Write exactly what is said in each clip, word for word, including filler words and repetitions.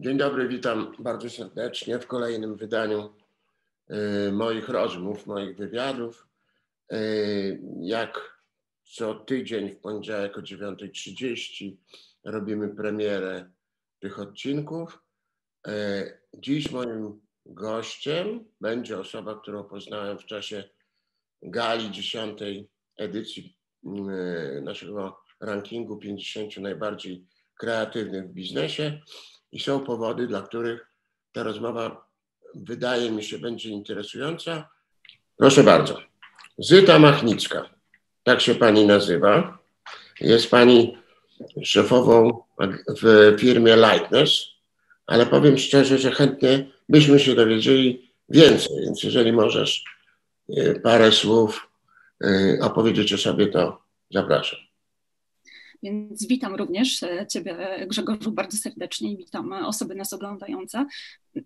Dzień dobry, witam bardzo serdecznie w kolejnym wydaniu moich rozmów, moich wywiadów. Jak co tydzień w poniedziałek o dziewiątej trzydzieści robimy premierę tych odcinków. Dziś moim gościem będzie osoba, którą poznałem w czasie gali dziesiątej edycji naszego rankingu pięćdziesięciu najbardziej kreatywnych w biznesie. I są powody, dla których ta rozmowa, wydaje mi się, będzie interesująca. Proszę bardzo. Zyta Machnicka, tak się pani nazywa. Jest pani szefową w firmie Lightness, ale powiem szczerze, że chętnie byśmy się dowiedzieli więcej, więc jeżeli możesz parę słów opowiedzieć o sobie, to zapraszam. Więc witam również Ciebie, Grzegorzu, bardzo serdecznie i witam osoby nas oglądające.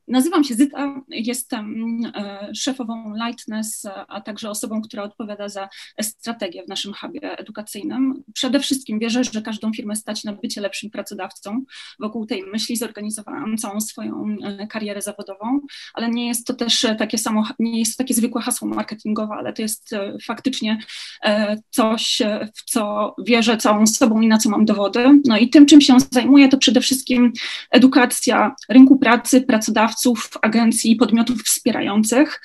Nazywam się Zyta, jestem szefową Lightness, a także osobą, która odpowiada za strategię w naszym hubie edukacyjnym. Przede wszystkim wierzę, że każdą firmę stać na bycie lepszym pracodawcą. Wokół tej myśli zorganizowałam całą swoją karierę zawodową, ale nie jest to też takie samo, nie jest to takie zwykłe hasło marketingowe, ale to jest faktycznie coś, w co wierzę całą sobą i na co mam dowody. No i tym, czym się zajmuję, to przede wszystkim edukacja rynku pracy, pracodawców, agencji i podmiotów wspierających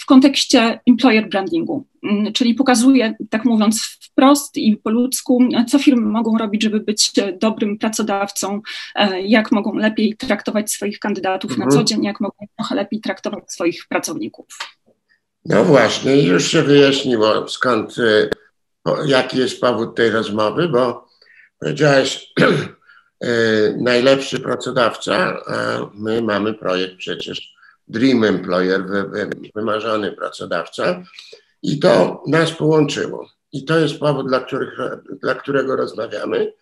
w kontekście employer brandingu, czyli pokazuję, tak mówiąc wprost i po ludzku, co firmy mogą robić, żeby być dobrym pracodawcą, jak mogą lepiej traktować swoich kandydatów mhm. na co dzień, jak mogą trochę lepiej traktować swoich pracowników. No właśnie, już się wyjaśniło, skąd... Jaki jest powód tej rozmowy, bo powiedziałeś najlepszy pracodawca, a my mamy projekt przecież Dream Employer, wymarzony pracodawca i to nas połączyło. I to jest powód, dla, których, dla którego rozmawiamy,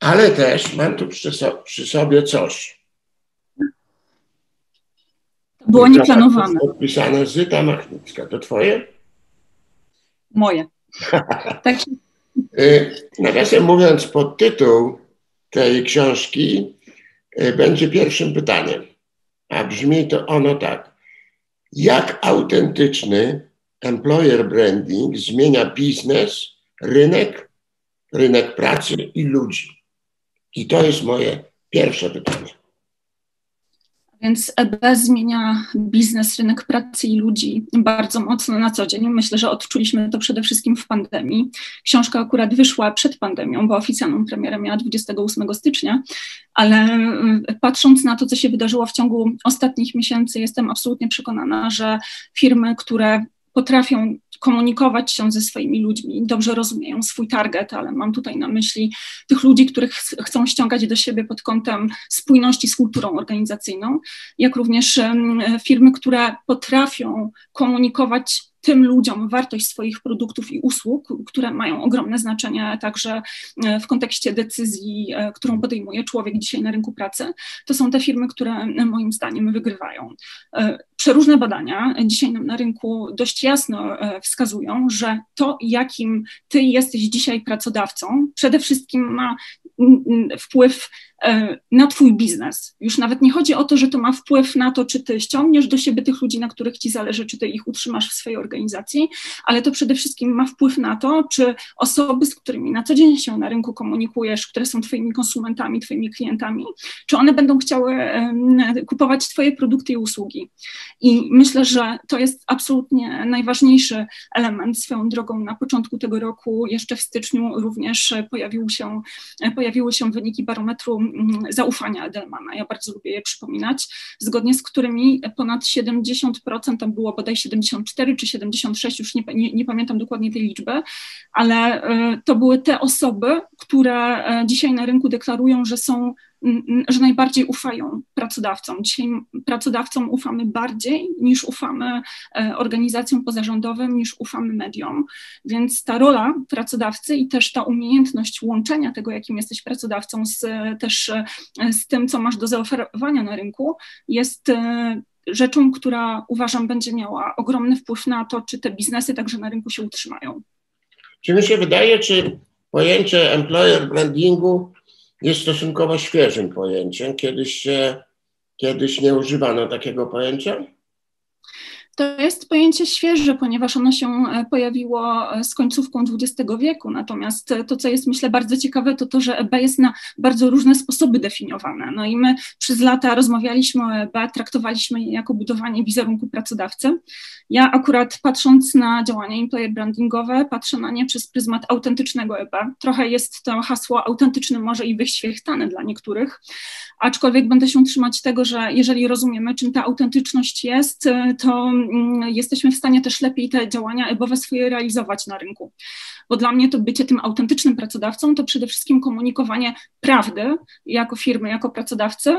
ale też mam tu przy, so, przy sobie coś. To było nieplanowane. Podpisane Zyta Machnicka. To twoje? Moje. Nawiasem mówiąc, podtytuł tej książki będzie pierwszym pytaniem, a brzmi to ono tak. Jak autentyczny employer branding zmienia biznes, rynek, rynek pracy i ludzi? I to jest moje pierwsze pytanie. Więc E B zmienia biznes, rynek pracy i ludzi bardzo mocno na co dzień. Myślę, że odczuliśmy to przede wszystkim w pandemii. Książka akurat wyszła przed pandemią, bo oficjalną premierę miała dwudziestego ósmego stycznia, ale patrząc na to, co się wydarzyło w ciągu ostatnich miesięcy, jestem absolutnie przekonana, że firmy, które potrafią komunikować się ze swoimi ludźmi, dobrze rozumieją swój target, ale mam tutaj na myśli tych ludzi, których chcą ściągać do siebie pod kątem spójności z kulturą organizacyjną, jak również firmy, które potrafią komunikować tym ludziom wartość swoich produktów i usług, które mają ogromne znaczenie także w kontekście decyzji, którą podejmuje człowiek dzisiaj na rynku pracy, to są te firmy, które moim zdaniem wygrywają. Przeróżne badania dzisiaj na rynku dość jasno wskazują, że to, jakim ty jesteś dzisiaj pracodawcą, przede wszystkim ma wpływ na twój biznes. Już nawet nie chodzi o to, że to ma wpływ na to, czy ty ściągniesz do siebie tych ludzi, na których ci zależy, czy ty ich utrzymasz w swojej organizacji, ale to przede wszystkim ma wpływ na to, czy osoby, z którymi na co dzień się na rynku komunikujesz, które są twoimi konsumentami, twoimi klientami, czy one będą chciały kupować twoje produkty i usługi. I myślę, że to jest absolutnie najważniejszy element. Swoją drogą na początku tego roku, jeszcze w styczniu, również pojawił się, pojawiły się wyniki barometru zaufania Edelmana. Ja bardzo lubię je przypominać, zgodnie z którymi ponad siedemdziesiąt procent, tam było bodaj siedemdziesiąt cztery czy siedemdziesiąt sześć, już nie, nie, nie pamiętam dokładnie tej liczby, ale to były te osoby, które dzisiaj na rynku deklarują, że są że najbardziej ufają pracodawcom. Dzisiaj pracodawcom ufamy bardziej niż ufamy organizacjom pozarządowym, niż ufamy mediom. Więc ta rola pracodawcy i też ta umiejętność łączenia tego, jakim jesteś pracodawcą, z, też z tym, co masz do zaoferowania na rynku, jest rzeczą, która uważam będzie miała ogromny wpływ na to, czy te biznesy także na rynku się utrzymają. Czy mi się wydaje, czy pojęcie employer brandingu jest stosunkowo świeżym pojęciem. Kiedyś się, kiedyś nie używano takiego pojęcia? To jest pojęcie świeże, ponieważ ono się pojawiło z końcówką dwudziestego wieku. Natomiast to, co jest, myślę, bardzo ciekawe, to to, że E B jest na bardzo różne sposoby definiowane. No i my przez lata rozmawialiśmy o E B, traktowaliśmy je jako budowanie wizerunku pracodawcy. Ja akurat, patrząc na działania employer brandingowe, patrzę na nie przez pryzmat autentycznego E B. Trochę jest to hasło autentyczne może i wyświechtane dla niektórych, aczkolwiek będę się trzymać tego, że jeżeli rozumiemy, czym ta autentyczność jest, to jesteśmy w stanie też lepiej te działania E B owe swoje realizować na rynku. Bo dla mnie to bycie tym autentycznym pracodawcą to przede wszystkim komunikowanie prawdy jako firmy, jako pracodawcy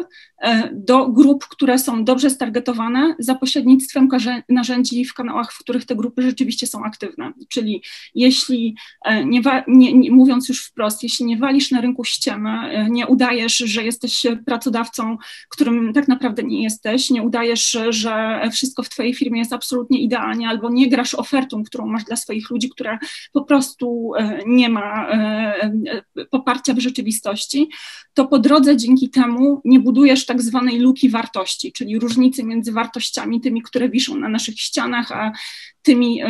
do grup, które są dobrze stargetowane za pośrednictwem narzędzi w kanałach, w których te grupy rzeczywiście są aktywne. Czyli jeśli, nie, nie, nie, mówiąc już wprost, jeśli nie walisz na rynku ściemy, nie udajesz, że jesteś pracodawcą, którym tak naprawdę nie jesteś, nie udajesz, że wszystko w twojej firmie jest absolutnie idealnie, albo nie grasz ofertą, którą masz dla swoich ludzi, która po prostu nie ma poparcia w rzeczywistości, to po drodze dzięki temu nie budujesz tak zwanej luki wartości, czyli różnicy między wartościami, tymi, które wiszą na naszych ścianach, a tymi,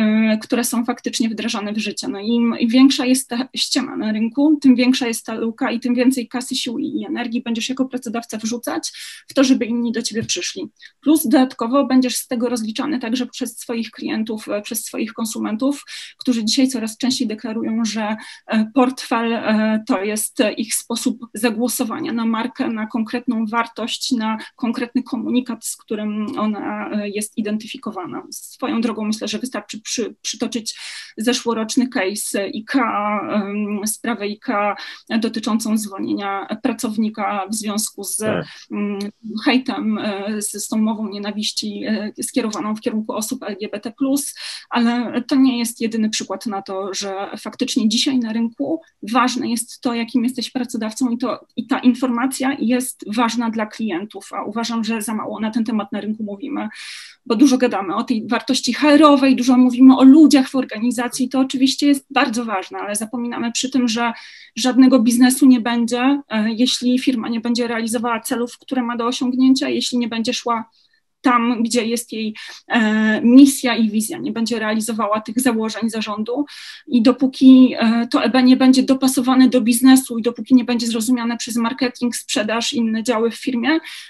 które są faktycznie wdrażane w życie. No i im większa jest ta ściana na rynku, tym większa jest ta luka i tym więcej kasy, sił i energii będziesz jako pracodawca wrzucać w to, żeby inni do ciebie przyszli. Plus dodatkowo będziesz z tego rozliczany także przez swoich klientów, przez swoich konsumentów, którzy dzisiaj coraz częściej deklarują, że portfel to jest ich sposób zagłosowania na markę, na konkretną wartość, na konkretny komunikat, z którym ona jest identyfikowana. Swoją drogą myślę, że wystarczy przy, przytoczyć zeszłoroczny case I K A, um, sprawę I K A dotyczącą zwolnienia pracownika w związku z tak. um, hejtem, z, z tą mową nienawiści skierowaną w kierunku osób L G B T plus, ale to nie jest jedyny przykład na to, że faktycznie dzisiaj na rynku ważne jest to, jakim jesteś pracodawcą i, to, i ta informacja jest ważna dla klientów, a uważam, że za mało na ten temat na rynku mówimy, bo dużo gadamy o tej wartości H R owej, dużo mówimy o ludziach w organizacji, to oczywiście jest bardzo ważne, ale zapominamy przy tym, że żadnego biznesu nie będzie, jeśli firma nie będzie realizowała celów, które ma do osiągnięcia, jeśli nie będzie szła tam, gdzie jest jej e, misja i wizja, nie będzie realizowała tych założeń zarządu i dopóki e, to E B nie będzie dopasowane do biznesu i dopóki nie będzie zrozumiane przez marketing, sprzedaż, inne działy w firmie,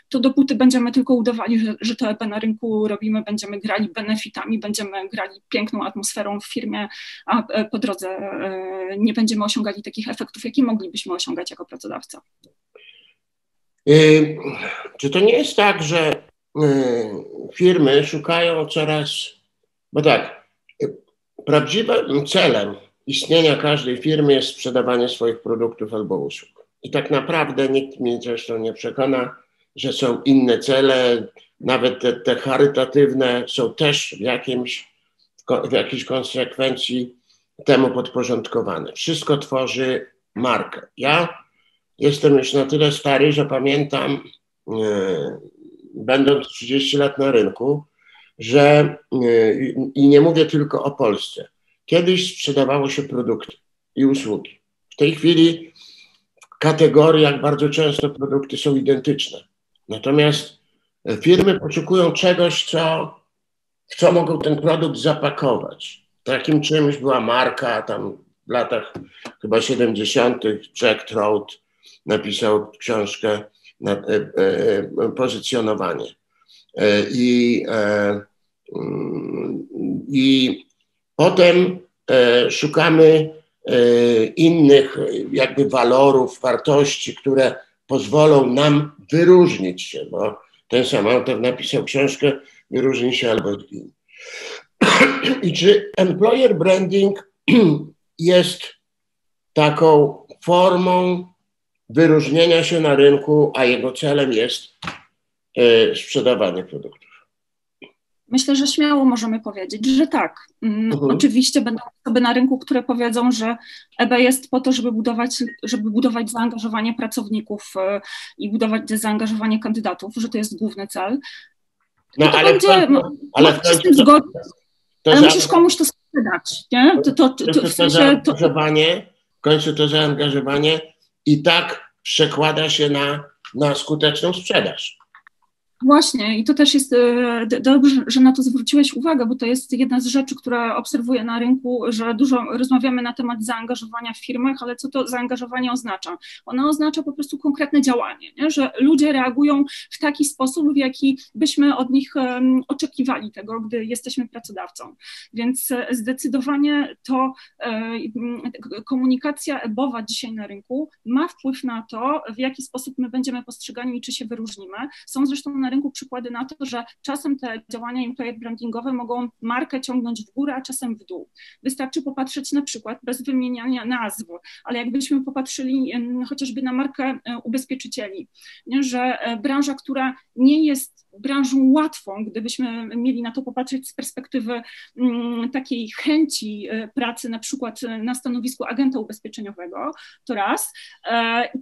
to dopóty będziemy tylko udawali, że, że to E B na rynku robimy, będziemy grali benefitami, będziemy grali piękną atmosferą w firmie, a e, po drodze e, nie będziemy osiągali takich efektów, jakie moglibyśmy osiągać jako pracodawca. Yy, czy to nie jest tak, że firmy szukają coraz, bo tak, prawdziwym celem istnienia każdej firmy jest sprzedawanie swoich produktów albo usług. I tak naprawdę nikt mnie zresztą nie przekona, że są inne cele, nawet te, te charytatywne są też w, jakimś, w jakiejś konsekwencji temu podporządkowane. Wszystko tworzy markę. Ja jestem już na tyle stary, że pamiętam, yy, będąc trzydzieści lat na rynku, że i nie mówię tylko o Polsce. Kiedyś sprzedawało się produkty i usługi. W tej chwili w kategoriach bardzo często produkty są identyczne. Natomiast firmy poszukują czegoś, co, w co mogą ten produkt zapakować. Takim czymś była marka, tam w latach chyba siedemdziesiątych Jack Trout napisał książkę Na, e, e, pozycjonowanie. E, i, e, I potem e, szukamy e, innych jakby walorów, wartości, które pozwolą nam wyróżnić się, bo ten sam autor napisał książkę Wyróżnij się albo zgiń. I czy employer branding jest taką formą wyróżnienia się na rynku, a jego celem jest y, sprzedawanie produktów? Myślę, że śmiało możemy powiedzieć, że tak. Mm, mhm. Oczywiście będą osoby na rynku, które powiedzą, że E B jest po to, żeby budować, żeby budować zaangażowanie pracowników y, i budować zaangażowanie kandydatów, że to jest główny cel. No, to ale będzie, pan, ale w końcu, z tym to, to ale za... musisz komuś to sprzedać, nie? To, to, to, to, to, to, to, to, to zaangażowanie, w końcu to zaangażowanie i tak przekłada się na, na skuteczną sprzedaż. Właśnie i to też jest e, dobrze, że na to zwróciłeś uwagę, bo to jest jedna z rzeczy, które obserwuję na rynku, że dużo rozmawiamy na temat zaangażowania w firmach, ale co to zaangażowanie oznacza? Ono oznacza po prostu konkretne działanie, nie? Że ludzie reagują w taki sposób, w jaki byśmy od nich e, oczekiwali tego, gdy jesteśmy pracodawcą. Więc zdecydowanie to e, komunikacja E B owa dzisiaj na rynku ma wpływ na to, w jaki sposób my będziemy postrzegani i czy się wyróżnimy. Są zresztą na rynku przykłady na to, że czasem te działania employer brandingowe mogą markę ciągnąć w górę, a czasem w dół. Wystarczy popatrzeć na przykład, bez wymieniania nazw, ale jakbyśmy popatrzyli chociażby na markę ubezpieczycieli, nie? Że branża, która nie jest branżą łatwą, gdybyśmy mieli na to popatrzeć z perspektywy takiej chęci pracy na przykład na stanowisku agenta ubezpieczeniowego, to raz.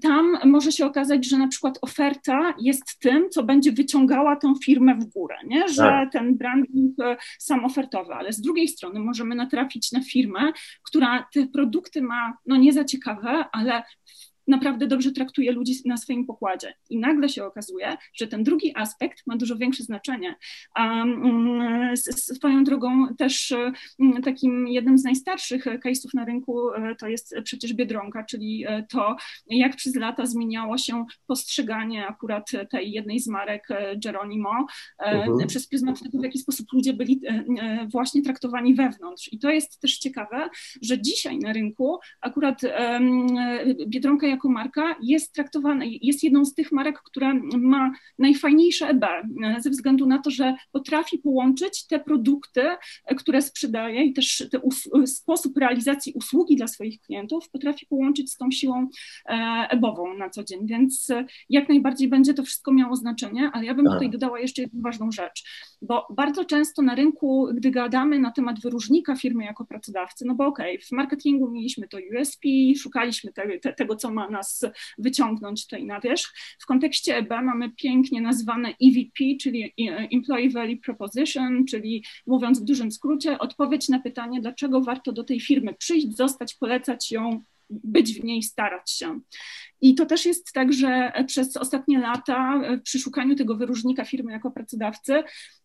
Tam może się okazać, że na przykład oferta jest tym, co będzie wyciągała tę firmę w górę, nie? Że tak. Ten branding sam ofertowy, ale z drugiej strony możemy natrafić na firmę, która te produkty ma, no nie za ciekawe, ale naprawdę dobrze traktuje ludzi na swoim pokładzie. I nagle się okazuje, że ten drugi aspekt ma dużo większe znaczenie. A swoją drogą też takim jednym z najstarszych case'ów na rynku to jest przecież Biedronka, czyli to, jak przez lata zmieniało się postrzeganie akurat tej jednej z marek Jeronimo mhm. przez pryzmat tego, w jaki sposób ludzie byli właśnie traktowani wewnątrz. I to jest też ciekawe, że dzisiaj na rynku akurat Biedronka jako marka jest traktowana, jest jedną z tych marek, która ma najfajniejsze E B, ze względu na to, że potrafi połączyć te produkty, które sprzedaje i też te sposób realizacji usługi dla swoich klientów potrafi połączyć z tą siłą E B ową na co dzień, więc jak najbardziej będzie to wszystko miało znaczenie, ale ja bym tutaj dodała jeszcze jedną ważną rzecz, bo bardzo często na rynku, gdy gadamy na temat wyróżnika firmy jako pracodawcy, no bo okej, okay, w marketingu mieliśmy to U S P, szukaliśmy te, te, tego, co ma nas wyciągnąć tutaj na wierzch. W kontekście E B mamy pięknie nazwane E V P, czyli Employee Value Proposition, czyli mówiąc w dużym skrócie, odpowiedź na pytanie, dlaczego warto do tej firmy przyjść, zostać, polecać ją, być w niej, starać się. I to też jest tak, że przez ostatnie lata przy szukaniu tego wyróżnika firmy jako pracodawcy,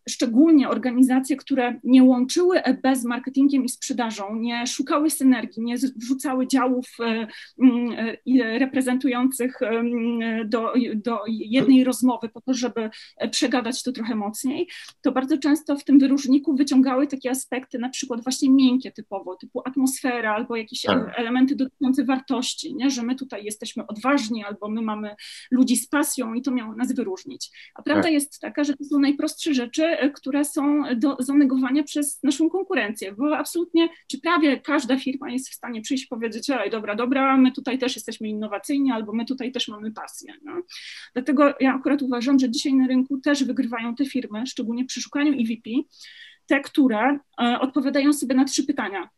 szczególnie organizacje, które nie łączyły E B z marketingiem i sprzedażą, nie szukały synergii, nie wrzucały działów reprezentujących do, do jednej rozmowy po to, żeby przegadać to trochę mocniej, to bardzo często w tym wyróżniku wyciągały takie aspekty, na przykład właśnie miękkie typowo, typu atmosfera albo jakieś elementy dotyczące wartości, nie? Że my tutaj jesteśmy odważni, ważni, albo my mamy ludzi z pasją i to miało nas wyróżnić. A prawda tak. jest taka, że to są najprostsze rzeczy, które są do zanegowania przez naszą konkurencję, bo absolutnie, czy prawie każda firma jest w stanie przyjść i powiedzieć, ej, dobra, dobra, my tutaj też jesteśmy innowacyjni, albo my tutaj też mamy pasję. No. Dlatego ja akurat uważam, że dzisiaj na rynku też wygrywają te firmy, szczególnie przy szukaniu E V P, te, które e, odpowiadają sobie na trzy pytania.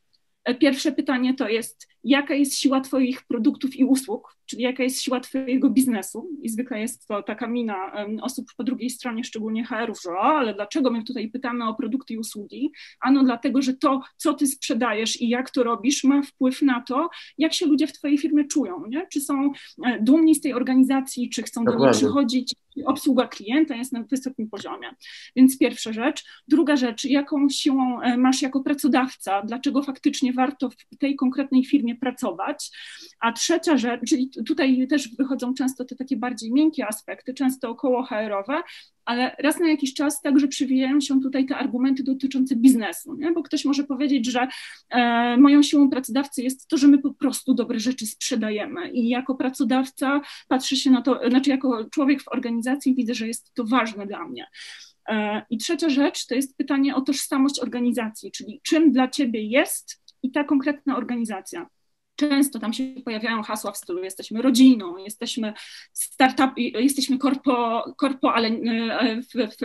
Pierwsze pytanie to jest, jaka jest siła Twoich produktów i usług, czyli jaka jest siła Twojego biznesu i zwykle jest to taka mina osób po drugiej stronie, szczególnie H R ów, że o, ale dlaczego my tutaj pytamy o produkty i usługi? Ano dlatego, że to, co Ty sprzedajesz i jak to robisz, ma wpływ na to, jak się ludzie w Twojej firmie czują, nie? Czy są dumni z tej organizacji, czy chcą Dokładnie. do niej przychodzić, obsługa klienta jest na wysokim poziomie. Więc pierwsza rzecz. Druga rzecz, jaką siłą masz jako pracodawca, dlaczego faktycznie warto w tej konkretnej firmie pracować. A trzecia rzecz, czyli tutaj też wychodzą często te takie bardziej miękkie aspekty, często około H R owe, ale raz na jakiś czas także przywijają się tutaj te argumenty dotyczące biznesu, nie? Bo ktoś może powiedzieć, że e, moją siłą pracodawcy jest to, że my po prostu dobre rzeczy sprzedajemy i jako pracodawca patrzy się na to, znaczy jako człowiek w organizacji widzę, że jest to ważne dla mnie. E, I trzecia rzecz to jest pytanie o tożsamość organizacji, czyli czym dla Ciebie jest i ta konkretna organizacja. Często tam się pojawiają hasła w stylu jesteśmy rodziną, jesteśmy startup, jesteśmy korpo, korpo ale w, w,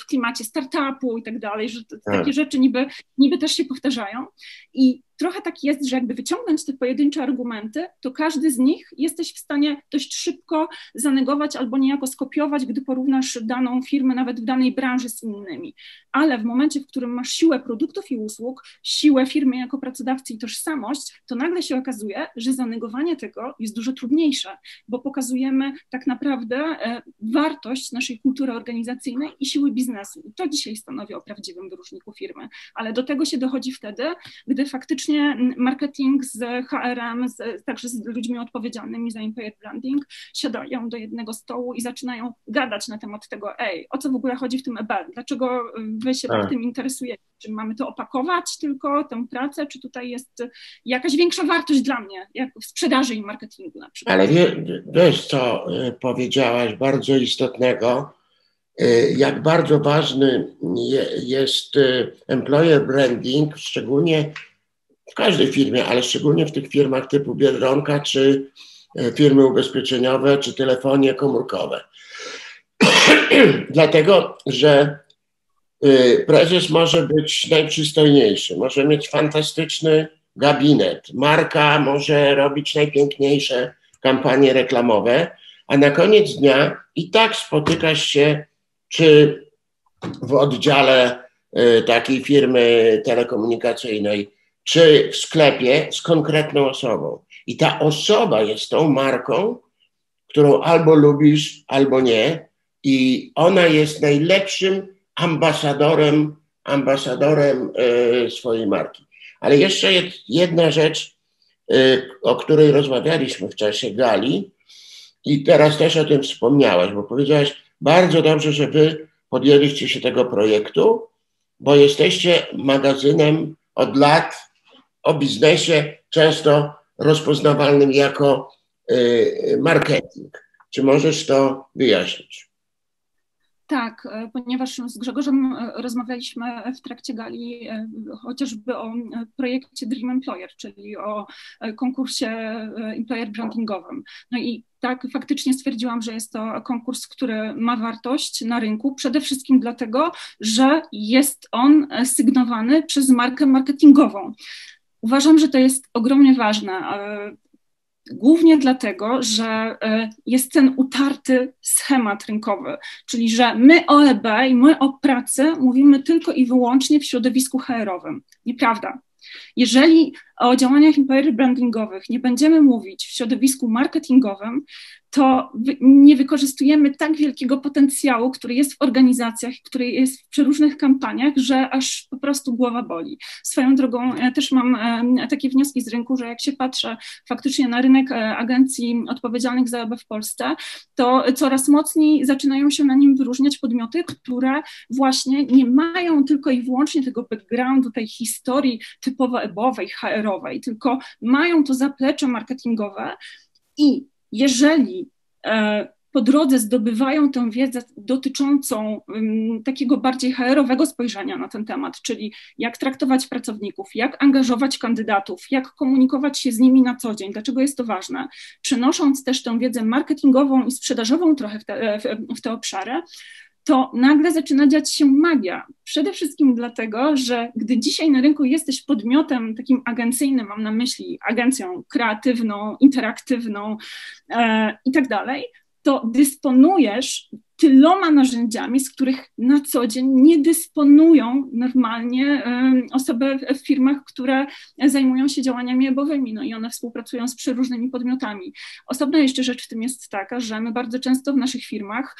w klimacie startupu i tak dalej, że takie rzeczy niby, niby też się powtarzają. I trochę tak jest, że jakby wyciągnąć te pojedyncze argumenty, to każdy z nich jesteś w stanie dość szybko zanegować albo niejako skopiować, gdy porównasz daną firmę nawet w danej branży z innymi. Ale w momencie, w którym masz siłę produktów i usług, siłę firmy jako pracodawcy i tożsamość, to nagle się okazuje, że zanegowanie tego jest dużo trudniejsze, bo pokazujemy tak naprawdę wartość naszej kultury organizacyjnej i siły biznesu. I to dzisiaj stanowi o prawdziwym wyróżniku firmy. Ale do tego się dochodzi wtedy, gdy faktycznie marketing z H R em, z, także z ludźmi odpowiedzialnymi za employer branding, siadają do jednego stołu i zaczynają gadać na temat tego, ej, o co w ogóle chodzi w tym E B? Dlaczego wy się tak tym interesujecie? Czy mamy to opakować tylko, tę pracę, czy tutaj jest jakaś większa wartość dla mnie, jak w sprzedaży i marketingu na przykład? Ale wiesz, co powiedziałaś bardzo istotnego, jak bardzo ważny jest employer branding, szczególnie w każdej firmie, ale szczególnie w tych firmach typu Biedronka, czy firmy ubezpieczeniowe, czy telefonie komórkowe. Dlatego, że prezes może być najprzystojniejszy, może mieć fantastyczny gabinet, marka może robić najpiękniejsze kampanie reklamowe, a na koniec dnia i tak spotykasz się czy w oddziale y, takiej firmy telekomunikacyjnej, czy w sklepie z konkretną osobą. I ta osoba jest tą marką, którą albo lubisz, albo nie. I ona jest najlepszym ambasadorem, ambasadorem y, swojej marki. Ale jeszcze jest jedna rzecz, y, o której rozmawialiśmy w czasie gali i teraz też o tym wspomniałaś, bo powiedziałaś, bardzo dobrze, że wy podjęliście się tego projektu, bo jesteście magazynem od lat o biznesie, często rozpoznawalnym jako y, marketing. Czy możesz to wyjaśnić? Tak, ponieważ z Grzegorzem rozmawialiśmy w trakcie gali chociażby o projekcie Dream Employer, czyli o konkursie employer brandingowym. No i tak, faktycznie stwierdziłam, że jest to konkurs, który ma wartość na rynku, przede wszystkim dlatego, że jest on sygnowany przez markę marketingową. Uważam, że to jest ogromnie ważne. Głównie dlatego, że jest ten utarty schemat rynkowy, czyli że my o E B i my o pracy mówimy tylko i wyłącznie w środowisku H R owym. Nieprawda. Jeżeli o działaniach employer brandingowych nie będziemy mówić w środowisku marketingowym, to nie wykorzystujemy tak wielkiego potencjału, który jest w organizacjach, który jest w przeróżnych kampaniach, że aż po prostu głowa boli. Swoją drogą też mam takie wnioski z rynku, że jak się patrzę faktycznie na rynek agencji odpowiedzialnych za E B w Polsce, to coraz mocniej zaczynają się na nim wyróżniać podmioty, które właśnie nie mają tylko i wyłącznie tego backgroundu, tej historii typowo E B owej, H R owej, tylko mają to zaplecze marketingowe i jeżeli e, po drodze zdobywają tę wiedzę dotyczącą um, takiego bardziej H R owego spojrzenia na ten temat, czyli jak traktować pracowników, jak angażować kandydatów, jak komunikować się z nimi na co dzień, dlaczego jest to ważne, przenosząc też tę wiedzę marketingową i sprzedażową trochę w te, w, w te obszary, to nagle zaczyna dziać się magia. Przede wszystkim dlatego, że gdy dzisiaj na rynku jesteś podmiotem takim agencyjnym, mam na myśli agencją kreatywną, interaktywną e, i tak dalej, to dysponujesz tyloma narzędziami, z których na co dzień nie dysponują normalnie osoby w firmach, które zajmują się działaniami E B owymi, no i one współpracują z przeróżnymi podmiotami. Osobna jeszcze rzecz w tym jest taka, że my bardzo często w naszych firmach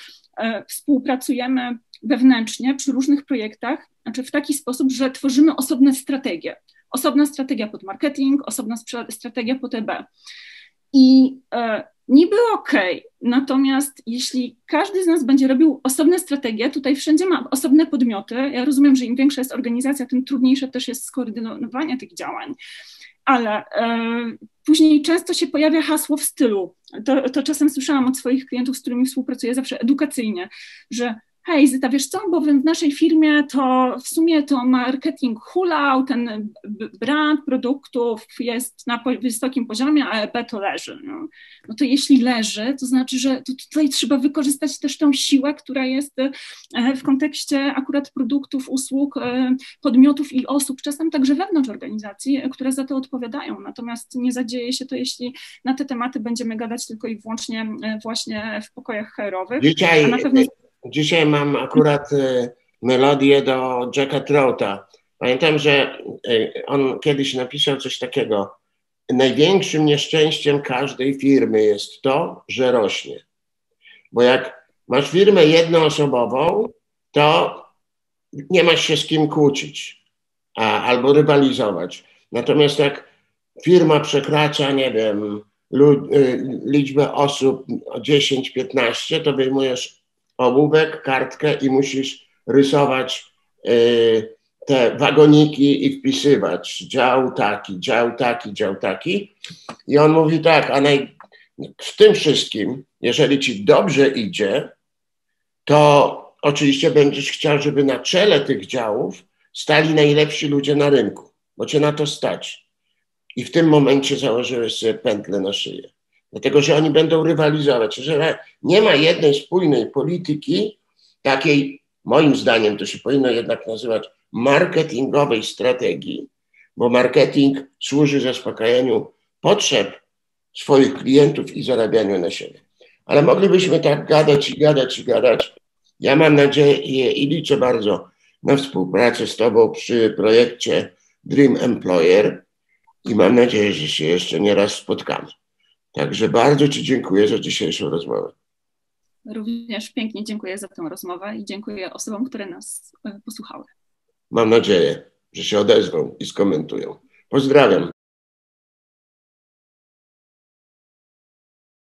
współpracujemy wewnętrznie przy różnych projektach, znaczy w taki sposób, że tworzymy osobne strategie. Osobna strategia pod marketing, osobna strategia pod E B. I niby okej, okay. Natomiast jeśli każdy z nas będzie robił osobne strategie, tutaj wszędzie ma osobne podmioty, ja rozumiem, że im większa jest organizacja, tym trudniejsze też jest skoordynowanie tych działań, ale e, później często się pojawia hasło w stylu, to, to czasem słyszałam od swoich klientów, z którymi współpracuję zawsze edukacyjnie, że hej Zyta, wiesz co, bo w naszej firmie to w sumie to marketing hulał, ten brand produktów jest na wysokim poziomie, a E B to leży. No, no to jeśli leży, to znaczy, że to tutaj trzeba wykorzystać też tą siłę, która jest w kontekście akurat produktów, usług, podmiotów i osób, czasem także wewnątrz organizacji, które za to odpowiadają. Natomiast nie zadzieje się to, jeśli na te tematy będziemy gadać tylko i wyłącznie właśnie w pokojach H R-owych. Dzisiaj, na pewno... dzisiaj mam akurat melodię do Jacka Trouta. Pamiętam, że on kiedyś napisał coś takiego. Największym nieszczęściem każdej firmy jest to, że rośnie. Bo jak masz firmę jednoosobową, to nie masz się z kim kłócić a, albo rywalizować. Natomiast jak firma przekracza, nie wiem, liczbę osób o dziesięć piętnaście, to wyjmujesz ołówek, kartkę i musisz rysować y, te wagoniki i wpisywać dział taki, dział taki, dział taki. I on mówi tak, a naj... w tym wszystkim, jeżeli ci dobrze idzie, to oczywiście będziesz chciał, żeby na czele tych działów stali najlepsi ludzie na rynku, bo cię na to stać. I w tym momencie założyłeś sobie pętlę na szyję. Dlatego, że oni będą rywalizować. Jeżeli nie ma jednej spójnej polityki, takiej, moim zdaniem to się powinno jednak nazywać marketingowej strategii, bo marketing służy zaspokajaniu potrzeb swoich klientów i zarabianiu na siebie. Ale moglibyśmy tak gadać i gadać i gadać. Ja mam nadzieję i liczę bardzo na współpracę z Tobą przy projekcie Dream Employer i mam nadzieję, że się jeszcze nie raz spotkamy. Także bardzo Ci dziękuję za dzisiejszą rozmowę. Również pięknie dziękuję za tę rozmowę i dziękuję osobom, które nas posłuchały. Mam nadzieję, że się odezwą i skomentują. Pozdrawiam.